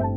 Hey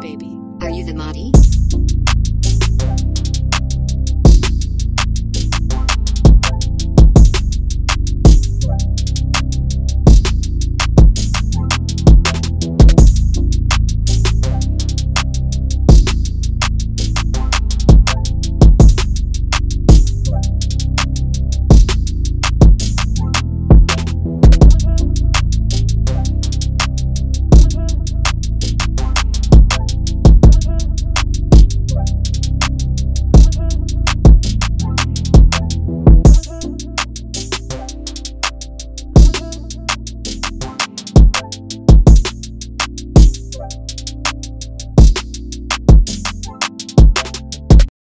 baby, are you the Mahdi?